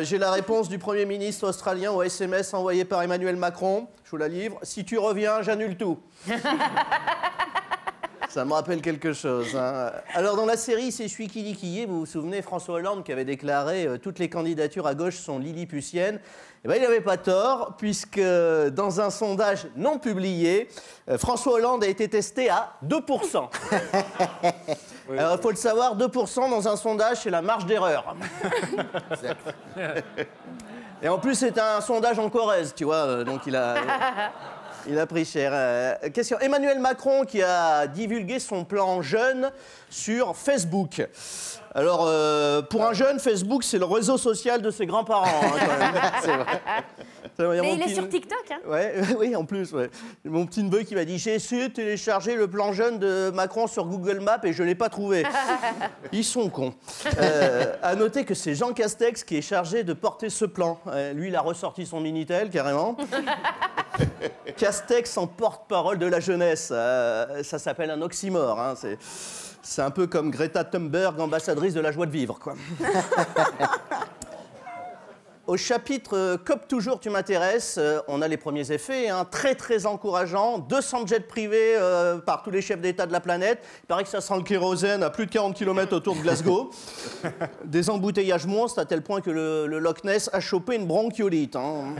J'ai la réponse du Premier ministre australien au SMS envoyé par Emmanuel Macron. Je vous la livre. Si tu reviens, j'annule tout. Ça me rappelle quelque chose. Hein. Alors, dans la série C'est celui qui dit qui est, vous vous souvenez, François Hollande qui avait déclaré toutes les candidatures à gauche sont lilliputiennes. Eh bien, il n'avait pas tort, puisque dans un sondage non publié, François Hollande a été testé à 2%. Oui, alors, il faut le savoir, 2% dans un sondage, c'est la marge d'erreur. Et en plus, c'est un sondage en Corrèze, tu vois, donc il a... Il a pris cher. Question. Emmanuel Macron qui a divulgué son plan jeune sur Facebook. Alors, pour un jeune, Facebook, c'est le réseau social de ses grands-parents. Hein, c'est vrai. Mais il est sur TikTok. Hein. Ouais, oui, en plus. Ouais. Mon petit neveu qui m'a dit « J'ai essayé de télécharger le plan jeune de Macron sur Google Maps et je ne l'ai pas trouvé. » Ils sont cons. À noter que c'est Jean Castex qui est chargé de porter ce plan. Lui, il a ressorti son Minitel, carrément. Castex en porte-parole de la jeunesse. Ça s'appelle un oxymore. Hein. C'est un peu comme Greta Thunberg, ambassadrice de la joie de vivre, quoi. Au chapitre COP toujours tu m'intéresses, on a les premiers effets, hein, très encourageants. 200 jets privés par tous les chefs d'État de la planète. Il paraît que ça sent le kérosène à plus de 40 km autour de Glasgow. Des embouteillages monstres à tel point que le Loch Ness a chopé une bronchiolite. Hein.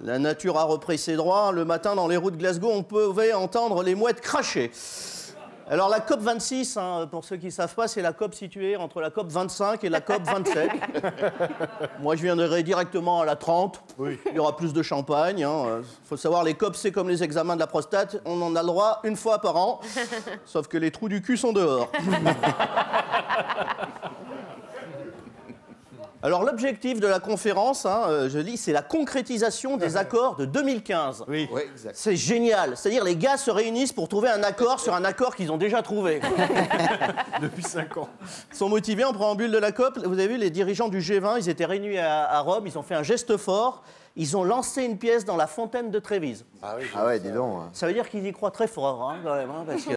La nature a repris ses droits. Le matin, dans les rues de Glasgow, on pouvait entendre les mouettes cracher. Alors la COP26, hein, pour ceux qui ne savent pas, c'est la COP située entre la COP25 et la COP27. Moi, je viendrai directement à la 30. Oui. Il y aura plus de champagne. Hein. Faut savoir, les COP, c'est comme les examens de la prostate. On en a le droit une fois par an. Sauf que les trous du cul sont dehors. Alors l'objectif de la conférence, hein, je lis, c'est la concrétisation des accords de 2015. Oui, oui, exact. C'est génial. C'est-à-dire les gars se réunissent pour trouver un accord sur un accord qu'ils ont déjà trouvé. Depuis 5 ans. Ils sont motivés en préambule de la COP. Vous avez vu, les dirigeants du G20, ils étaient réunis à Rome, ils ont fait un geste fort. Ils ont lancé une pièce dans la fontaine de Trévise. Ah oui, ah ouais, dis donc. Hein. Ça veut dire qu'ils y croient très fort, hein, quand même. Hein, parce que...